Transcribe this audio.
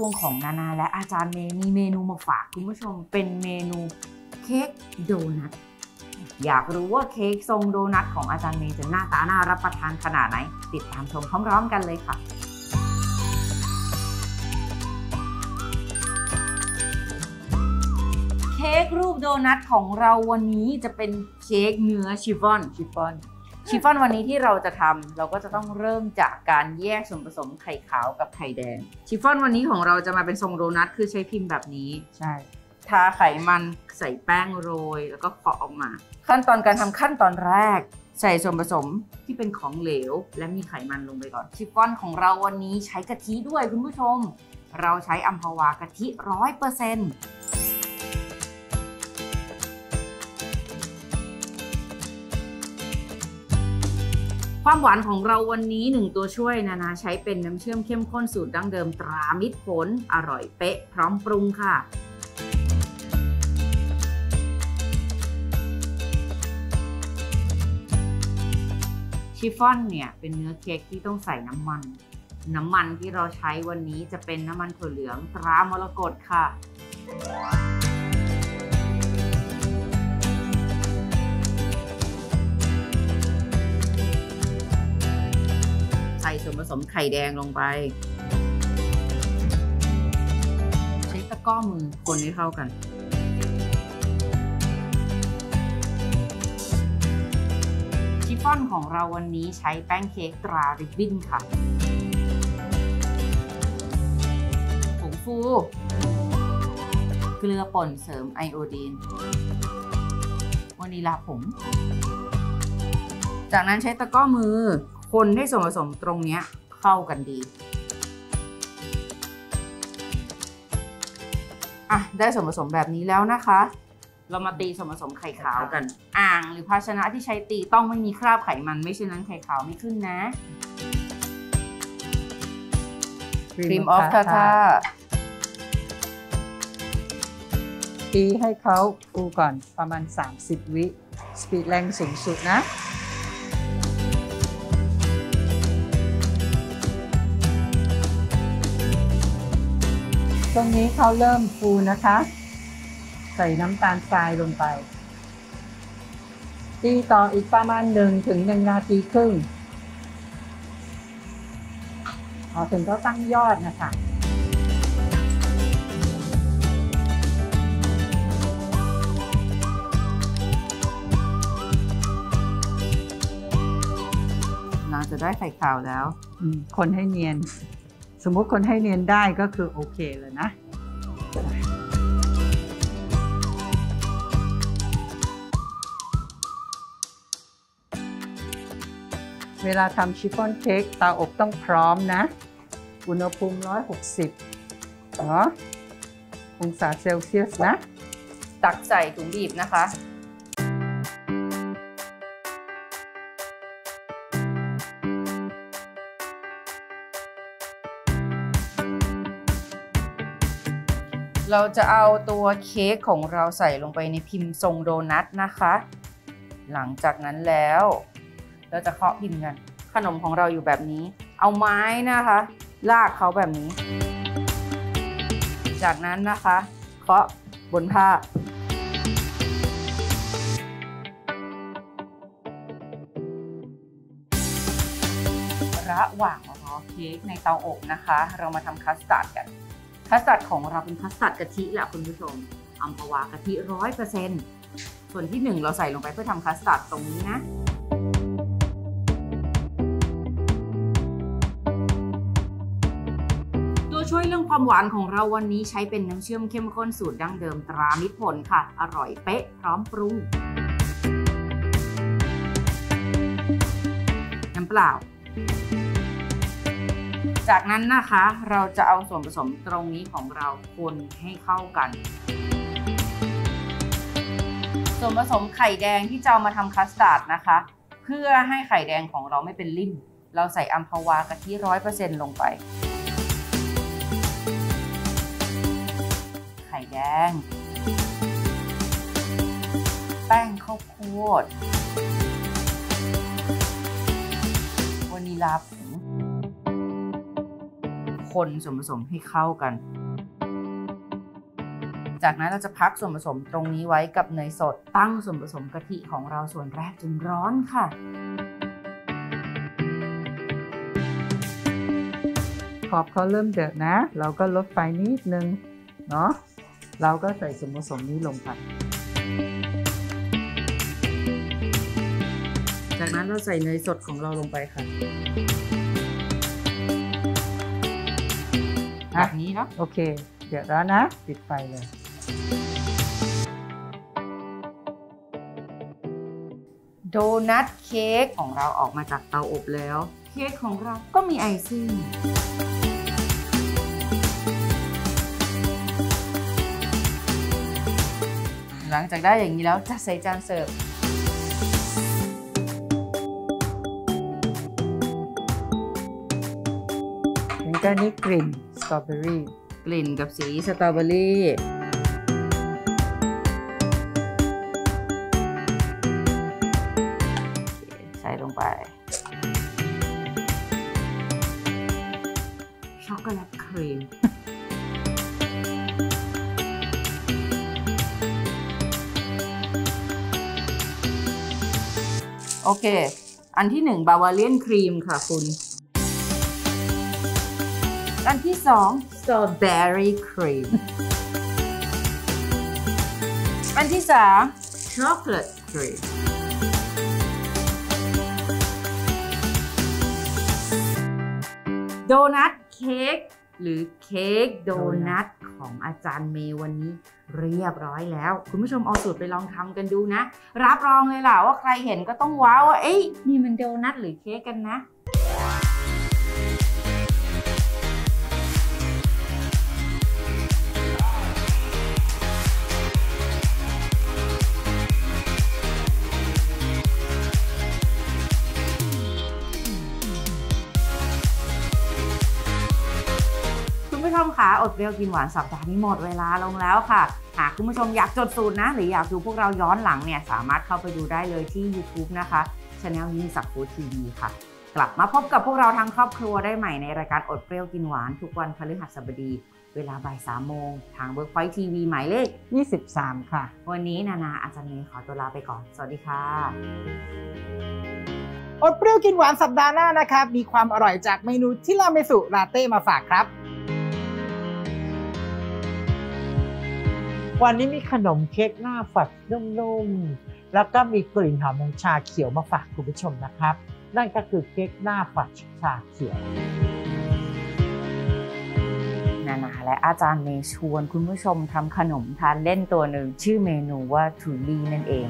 ช่วงของนานาและอาจารย์เมย์มีเมนูมาฝากคุณผู้ชมเป็นเมนูเค้กโดนัทอยากรู้ว่าเค้กทรงโดนัทของอาจารย์เมย์จะหน้าตาน่ารับประทานขนาดไหนติดตามชมพร้อมๆกันเลยค่ะเค้กรูปโดนัทของเราวันนี้จะเป็นเค้กเนื้อชิฟฟ่อนวันนี้ที่เราจะทำเราก็จะต้องเริ่มจากการแยกส่วนผสมไข่ขาวกับไข่แดงชิฟฟ่อนวันนี้ของเราจะมาเป็นทรงโดนัทคือใช้พิมพ์แบบนี้ใช่ทาไขมันใส่แป้งโรยแล้วก็เคาะออกมาขั้นตอนการทำขั้นตอนแรกใส่ส่วนผสมที่เป็นของเหลวและมีไขมันลงไปก่อนชิฟฟ่อนของเราวันนี้ใช้กะทิด้วยคุณผู้ชมเราใช้อัมพวากะทิ 100%ความหวานของเราวันนี้1ตัวช่วยนานาใช้เป็นน้ำเชื่อมเข้มข้นสูตรดั้งเดิมตรามิตรผลอร่อยเป๊ะพร้อมปรุงค่ะชิฟฟ่อนเนี่ยเป็นเนื้อเค้กที่ต้องใส่น้ำมันที่เราใช้วันนี้จะเป็นน้ำมันถั่วเหลืองตรามรกตค่ะใส่ส่วนผสมไข่แดงลงไปใช้ตะกร้อมือคนให้เข้ากันชิฟฟ่อนของเราวันนี้ใช้แป้งเค้กตราริบบิ้นค่ะผงฟูเกลือป่นเสริมไอโอดีนวานิลาผงจากนั้นใช้ตะกร้อมือคนให้ส่วนผสมตรงนี้เข้ากันดีอ่ะได้ส่วนผสมแบบนี้แล้วนะคะเรามาตีส่วนผสมไข่ขาวกันอ่างหรือภาชนะที่ใช้ตีต้องไม่มีคราบไขมันไม่เช่นนั้นไข่ขาวไม่ขึ้นนะครีมออฟทาทาตีให้เขาฟูก่อนประมาณ30วิสปีดแรงสูงสุดนะตรงนี้เขาเริ่มฟูนะคะใส่น้ำตาลทรายลงไปตีต่ออีกประมาณ1 ถึง 1 นาทีครึ่งเอาถึงเขาตั้งยอดนะคะเราจะได้ไข่ขาวแล้วคนให้เนียนสมมติคนให้เนียนได้ก็คือโอเคเลยนะเวลาทำชิฟฟ่อนเค้กเตาอบต้องพร้อมนะอุณหภูมิ160เนาะองศาเซลเซียสนะตักใส่ถุงบีบนะคะเราจะเอาตัวเค้กของเราใส่ลงไปในพิมพ์ทรงโดนัทนะคะหลังจากนั้นแล้วเราจะเคาะพิมพ์กันขนมของเราอยู่แบบนี้เอาไม้นะคะลากเขาแบบนี้จากนั้นนะคะเคาะบนผ้าระหว่างรอเค้กในเตาอบนะคะเรามาทำคัสตาร์ดกันคัสตาร์ดของเราเป็นคัสตาร์ดกะทิแหละคุณผู้ชมอัมพวากะทิ 100% ส่วนที่1เราใส่ลงไปเพื่อทำคัสตาร์ดตรงนี้นะตัวช่วยเรื่องความหวานของเราวันนี้ใช้เป็นน้ำเชื่อมเข้มข้นสูตรดั้งเดิมตรามิตรผลค่ะอร่อยเป๊ะพร้อมปรุงน้ำเปล่าจากนั้นนะคะเราจะเอาส่วนผสมตรงนี้ของเราคนให้เข้ากันส่วนผสมไข่แดงที่จะเอามาทำคัสตาร์ดนะคะเพื่อให้ไข่แดงของเราไม่เป็นลิ่มเราใส่อัมพวากะทิ 100% ลงไปไข่แดงแป้งข้าวโพดวานิลาผง คนส่วนผสมให้เข้ากันจากนั้นเราจะพักส่วนผสมตรงนี้ไว้กับเนยสดตั้งส่วนผสมกะทิของเราส่วนแรกจนร้อนค่ะขอบเขาเริ่มเดือดนะเราก็ลดไฟนิดนึงเนาะเราก็ใส่ส่วนผสมนี้ลงไปจากนั้นเราใส่เนยสดของเราลงไปค่ะแบบนี้เนาะโอเคเดือดแล้วนะปิดไฟเลยโดนัทเค้กของเราออกมาจากเตาอบแล้วเค้กของเราก็มีไอซิ่งหลังจากได้อย่างนี้แล้วจะใส่จานเสิร์ฟอันนี้กลิ่นสตรอเบอรี่กลิ่นกับสีสตรอเบอรี่ใส่ลงไปช็อกโกแลตครีมโอเคอันที่หนึ่งบาวาเลียนครีมค่ะคุณอันที่2 strawberry cream อันที่3 chocolate cream โดนัทเค้กหรือเค้กโดนัทของอาจารย์เมย์วันนี้เรียบร้อยแล้วคุณผู้ชมเอาสูตรไปลองทำกันดูนะรับรองเลยล่ะว่าใครเห็นก็ต้องว้าวว่าเอ๊ะนี่มันโดนัทหรือเค้กกันนะคุณผู้ชมคะอดเปรี้ยวกินหวานสัปดาห์นี้หมดเวลาลงแล้วค่ะหากคุณผู้ชมอยากจดสูตรนะหรืออยากดูพวกเราย้อนหลังเนี่ยสามารถเข้าไปดูได้เลยที่ YouTube นะคะ Channel ยิ่งศักดิ์ Food TV ค่ะกลับมาพบกับพวกเราทางครอบครัวได้ใหม่ในรายการอดเปรี้ยวกินหวานทุกวันพฤหัสบดีเวลาบ่าย3 โมงทาง Workpoint TV หมายเลข23ค่ะวันนี้นานาอาจารย์เมย์ขอตัวลาไปก่อนสวัสดีค่ะอดเปรี้ยวกินหวานสัปดาห์หน้านะคะมีความอร่อยจากเมนูทีรามิสุลาเต้มาฝากครับวันนี้มีขนมเค้กหน้าฝัดนุ่มๆแล้วก็มีกลิ่นหอมของชาเขียวมาฝากคุณผู้ชมนะครับนั่นก็คือเค้กหน้าฝัดชาเขียวนานาและอาจารย์เมย์ชวนคุณผู้ชมทำขนมทานเล่นตัวหนึ่งชื่อเมนูว่าทูลี่นั่นเอง